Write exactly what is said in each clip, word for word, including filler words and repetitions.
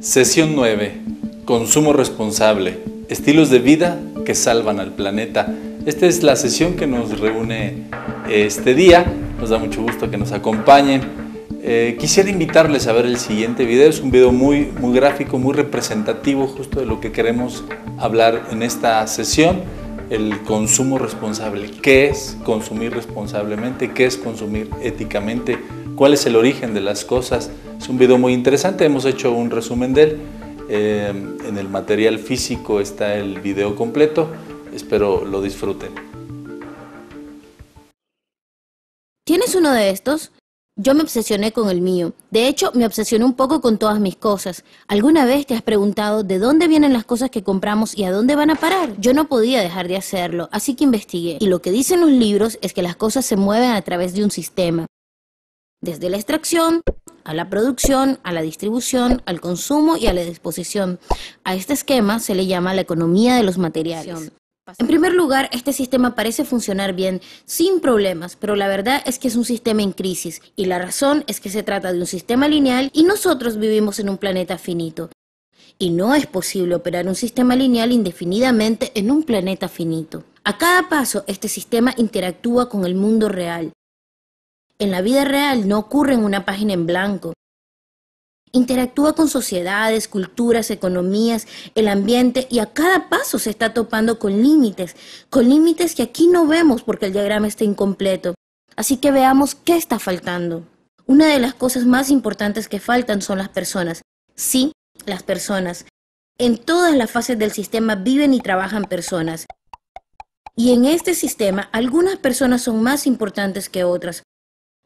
Sesión nueve. Consumo responsable. Estilos de vida que salvan al planeta. Esta es la sesión que nos reúne este día. Nos da mucho gusto que nos acompañen. Eh, quisiera invitarles a ver el siguiente video. Es un video muy, muy gráfico, muy representativo justo de lo que queremos hablar en esta sesión. El consumo responsable. ¿Qué es consumir responsablemente? ¿Qué es consumir éticamente? ¿Cuál es el origen de las cosas? Es un video muy interesante, hemos hecho un resumen de él. Eh, en el material físico está el video completo. Espero lo disfruten. ¿Tienes uno de estos? Yo me obsesioné con el mío. De hecho, me obsesioné un poco con todas mis cosas. ¿Alguna vez te has preguntado de dónde vienen las cosas que compramos y a dónde van a parar? Yo no podía dejar de hacerlo, así que investigué. Y lo que dicen los libros es que las cosas se mueven a través de un sistema. Desde la extracción, a la producción, a la distribución, al consumo y a la disposición. A este esquema se le llama la economía de los materiales. En primer lugar, este sistema parece funcionar bien, sin problemas, pero la verdad es que es un sistema en crisis, y la razón es que se trata de un sistema lineal y nosotros vivimos en un planeta finito. Y no es posible operar un sistema lineal indefinidamente en un planeta finito. A cada paso, este sistema interactúa con el mundo real. En la vida real no ocurre en una página en blanco. Interactúa con sociedades, culturas, economías, el ambiente, y a cada paso se está topando con límites, con límites que aquí no vemos porque el diagrama está incompleto. Así que veamos qué está faltando. Una de las cosas más importantes que faltan son las personas. Sí, las personas. En todas las fases del sistema viven y trabajan personas. Y en este sistema, algunas personas son más importantes que otras.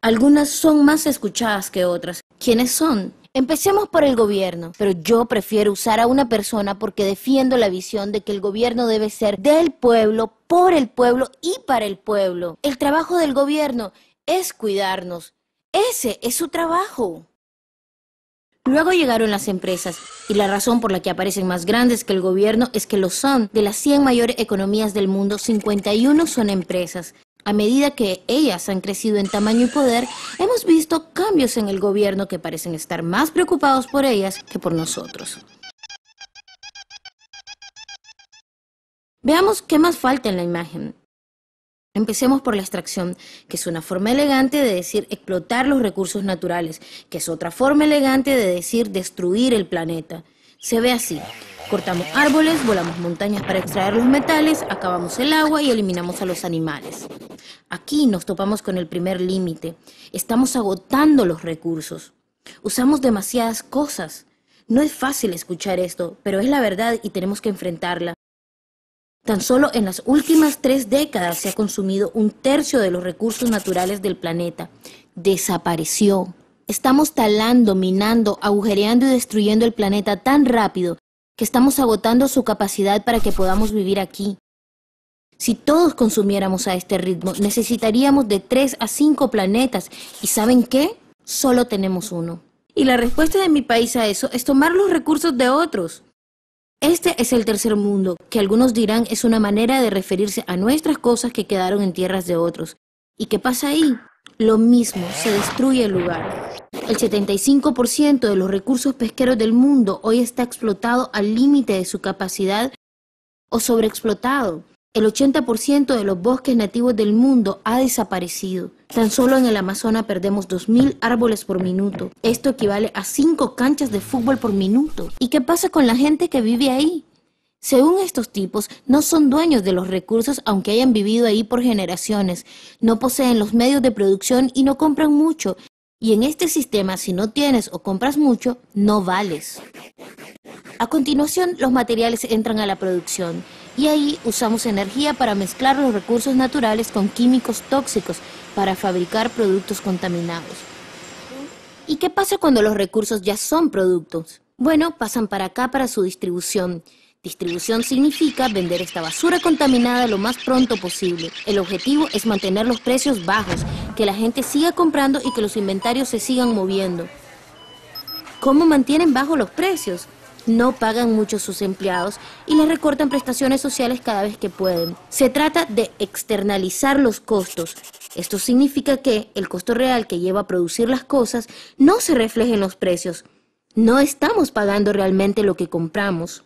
Algunas son más escuchadas que otras. ¿Quiénes son? Empecemos por el gobierno, pero yo prefiero usar a una persona porque defiendo la visión de que el gobierno debe ser del pueblo, por el pueblo y para el pueblo. El trabajo del gobierno es cuidarnos. Ese es su trabajo. Luego llegaron las empresas, y la razón por la que aparecen más grandes que el gobierno es que lo son. De las cien mayores economías del mundo, cincuenta y uno son empresas. A medida que ellas han crecido en tamaño y poder, hemos visto cambios en el gobierno que parecen estar más preocupados por ellas que por nosotros. Veamos qué más falta en la imagen. Empecemos por la extracción, que es una forma elegante de decir explotar los recursos naturales, que es otra forma elegante de decir destruir el planeta. Se ve así. Cortamos árboles, volamos montañas para extraer los metales, acabamos el agua y eliminamos a los animales. Aquí nos topamos con el primer límite. Estamos agotando los recursos. Usamos demasiadas cosas. No es fácil escuchar esto, pero es la verdad y tenemos que enfrentarla. Tan solo en las últimas tres décadas se ha consumido un tercio de los recursos naturales del planeta. Desapareció. Estamos talando, minando, agujereando y destruyendo el planeta tan rápido que estamos agotando su capacidad para que podamos vivir aquí. Si todos consumiéramos a este ritmo, necesitaríamos de tres a cinco planetas. ¿Y saben qué? Solo tenemos uno. Y la respuesta de mi país a eso es tomar los recursos de otros. Este es el tercer mundo, que algunos dirán es una manera de referirse a nuestras cosas que quedaron en tierras de otros. ¿Y qué pasa ahí? Lo mismo, se destruye el lugar. El setenta y cinco por ciento de los recursos pesqueros del mundo hoy está explotado al límite de su capacidad o sobreexplotado. El ochenta por ciento de los bosques nativos del mundo ha desaparecido. Tan solo en el Amazonas perdemos dos mil árboles por minuto. Esto equivale a cinco canchas de fútbol por minuto. ¿Y qué pasa con la gente que vive ahí? Según estos tipos, no son dueños de los recursos aunque hayan vivido ahí por generaciones. No poseen los medios de producción y no compran mucho. Y en este sistema, si no tienes o compras mucho, no vales. A continuación, los materiales entran a la producción. Y ahí usamos energía para mezclar los recursos naturales con químicos tóxicos para fabricar productos contaminados. ¿Y qué pasa cuando los recursos ya son productos? Bueno, pasan para acá para su distribución. Distribución significa vender esta basura contaminada lo más pronto posible. El objetivo es mantener los precios bajos, que la gente siga comprando y que los inventarios se sigan moviendo. ¿Cómo mantienen bajos los precios? No pagan mucho sus empleados y les recortan prestaciones sociales cada vez que pueden. Se trata de externalizar los costos. Esto significa que el costo real que lleva a producir las cosas no se refleja en los precios. No estamos pagando realmente lo que compramos.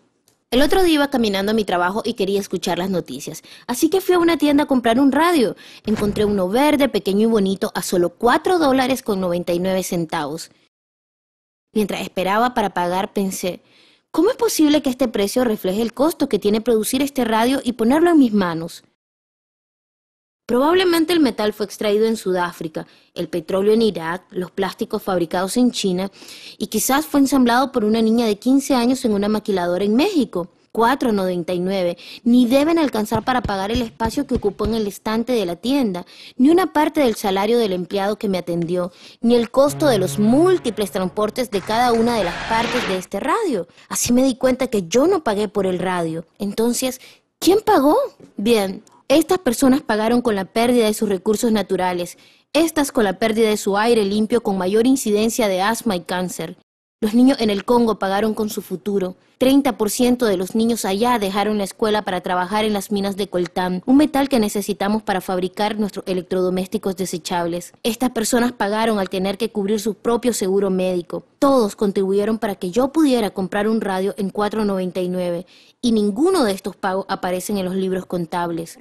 El otro día iba caminando a mi trabajo y quería escuchar las noticias, así que fui a una tienda a comprar un radio. Encontré uno verde, pequeño y bonito, a solo cuatro dólares con noventa y nueve centavos. Mientras esperaba para pagar, pensé, ¿cómo es posible que este precio refleje el costo que tiene producir este radio y ponerlo en mis manos? Probablemente el metal fue extraído en Sudáfrica, el petróleo en Irak, los plásticos fabricados en China y quizás fue ensamblado por una niña de quince años en una maquiladora en México. cuatro noventa y nueve, ni deben alcanzar para pagar el espacio que ocupó en el estante de la tienda, ni una parte del salario del empleado que me atendió, ni el costo de los múltiples transportes de cada una de las partes de este radio. Así me di cuenta que yo no pagué por el radio. Entonces, ¿quién pagó? Bien, estas personas pagaron con la pérdida de sus recursos naturales, estas con la pérdida de su aire limpio con mayor incidencia de asma y cáncer. Los niños en el Congo pagaron con su futuro. treinta por ciento de los niños allá dejaron la escuela para trabajar en las minas de coltán, un metal que necesitamos para fabricar nuestros electrodomésticos desechables. Estas personas pagaron al tener que cubrir su propio seguro médico. Todos contribuyeron para que yo pudiera comprar un radio en cuatro noventa y nueve y ninguno de estos pagos aparecen en los libros contables.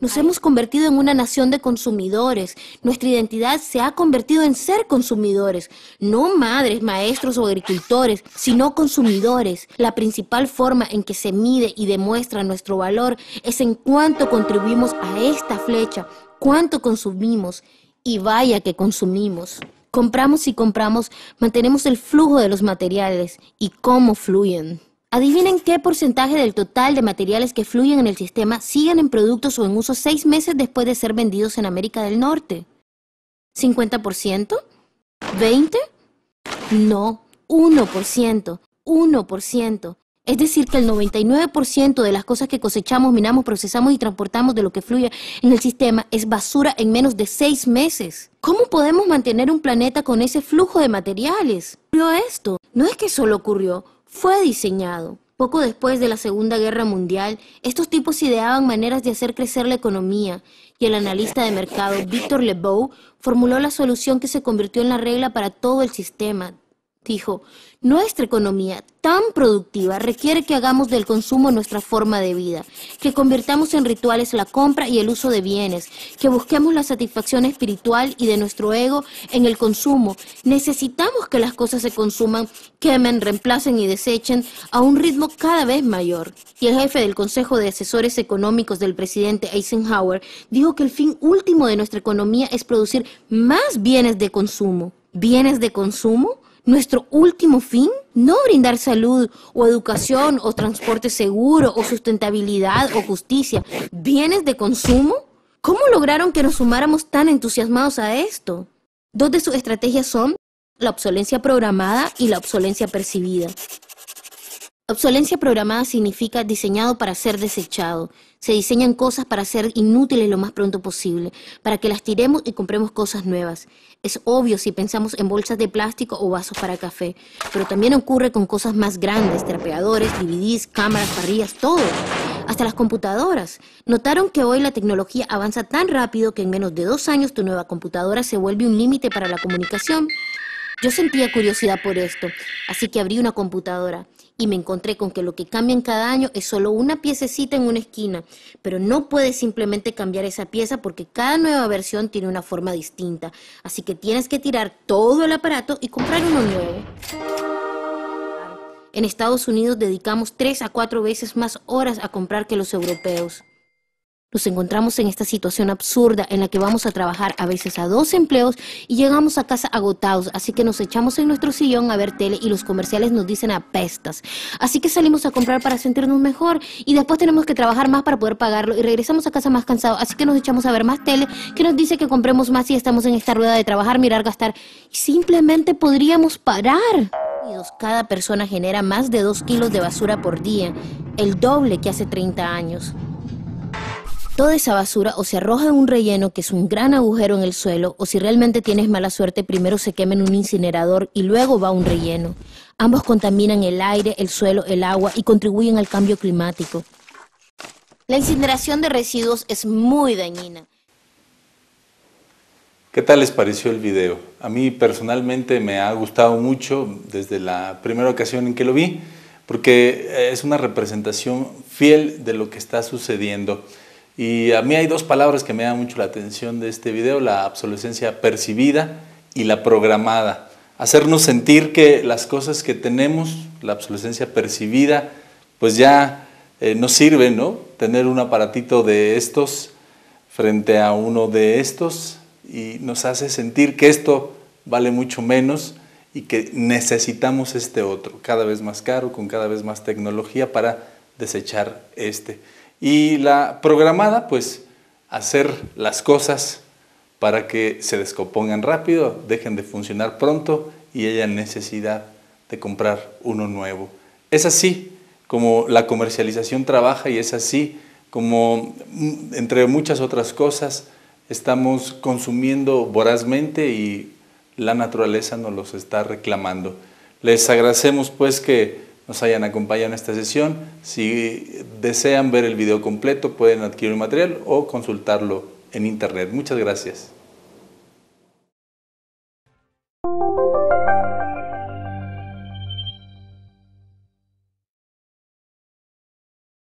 Nos hemos convertido en una nación de consumidores. Nuestra identidad se ha convertido en ser consumidores, no madres, maestros o agricultores, sino consumidores. La principal forma en que se mide y demuestra nuestro valor es en cuánto contribuimos a esta flecha, cuánto consumimos, y vaya que consumimos. Compramos y compramos, mantenemos el flujo de los materiales y cómo fluyen. Adivinen qué porcentaje del total de materiales que fluyen en el sistema siguen en productos o en uso seis meses después de ser vendidos en América del Norte. ¿cincuenta por ciento? ¿veinte por ciento? No, uno por ciento. uno por ciento. Es decir, que el noventa y nueve por ciento de las cosas que cosechamos, minamos, procesamos y transportamos de lo que fluye en el sistema es basura en menos de seis meses. ¿Cómo podemos mantener un planeta con ese flujo de materiales? Pero esto no es que solo ocurrió, fue diseñado. Poco después de la Segunda Guerra Mundial, estos tipos ideaban maneras de hacer crecer la economía y el analista de mercado Victor Lebow formuló la solución que se convirtió en la regla para todo el sistema. Dijo, nuestra economía tan productiva requiere que hagamos del consumo nuestra forma de vida, que convirtamos en rituales la compra y el uso de bienes, que busquemos la satisfacción espiritual y de nuestro ego en el consumo. Necesitamos que las cosas se consuman, quemen, reemplacen y desechen a un ritmo cada vez mayor. Y el jefe del Consejo de Asesores Económicos del presidente Eisenhower dijo que el fin último de nuestra economía es producir más bienes de consumo. ¿Bienes de consumo? ¿Nuestro último fin? No brindar salud, o educación, o transporte seguro, o sustentabilidad, o justicia. ¿Bienes de consumo? ¿Cómo lograron que nos sumáramos tan entusiasmados a esto? Dos de sus estrategias son la obsolencia programada y la obsolencia percibida. Obsolencia programada significa diseñado para ser desechado. Se diseñan cosas para ser inútiles lo más pronto posible, para que las tiremos y compremos cosas nuevas. Es obvio si pensamos en bolsas de plástico o vasos para café, pero también ocurre con cosas más grandes, trapeadores, D V Ds, cámaras, parrillas, todo. Hasta las computadoras. ¿Notaron que hoy la tecnología avanza tan rápido que en menos de dos años tu nueva computadora se vuelve un límite para la comunicación? Yo sentía curiosidad por esto, así que abrí una computadora y me encontré con que lo que cambian cada año es solo una piececita en una esquina, pero no puedes simplemente cambiar esa pieza porque cada nueva versión tiene una forma distinta, así que tienes que tirar todo el aparato y comprar uno nuevo. En Estados Unidos dedicamos tres a cuatro veces más horas a comprar que los europeos. Nos encontramos en esta situación absurda en la que vamos a trabajar a veces a dos empleos y llegamos a casa agotados, así que nos echamos en nuestro sillón a ver tele y los comerciales nos dicen apestas. Así que salimos a comprar para sentirnos mejor y después tenemos que trabajar más para poder pagarlo y regresamos a casa más cansados, así que nos echamos a ver más tele que nos dice que compremos más y estamos en esta rueda de trabajar, mirar, gastar. Simplemente podríamos parar. Cada persona genera más de dos kilos de basura por día, el doble que hace treinta años. toda esa basura o se arroja en un relleno que es un gran agujero en el suelo, o si realmente tienes mala suerte, primero se quema en un incinerador y luego va a un relleno. Ambos contaminan el aire, el suelo, el agua y contribuyen al cambio climático. La incineración de residuos es muy dañina. ¿Qué tal les pareció el video? A mí personalmente me ha gustado mucho desde la primera ocasión en que lo vi, porque es una representación fiel de lo que está sucediendo. Y a mí hay dos palabras que me dan mucho la atención de este video: la obsolescencia percibida y la programada. Hacernos sentir que las cosas que tenemos, la obsolescencia percibida, pues ya eh, nos sirve, ¿no? Tener un aparatito de estos frente a uno de estos, y nos hace sentir que esto vale mucho menos y que necesitamos este otro, cada vez más caro, con cada vez más tecnología para desechar este. Y la programada, pues hacer las cosas para que se descompongan rápido, dejen de funcionar pronto y haya necesidad de comprar uno nuevo. Es así como la comercialización trabaja, y es así como, entre muchas otras cosas, estamos consumiendo vorazmente y la naturaleza nos los está reclamando. Les agradecemos pues que nos hayan acompañado en esta sesión. Si desean ver el video completo, pueden adquirir el material o consultarlo en internet. Muchas gracias.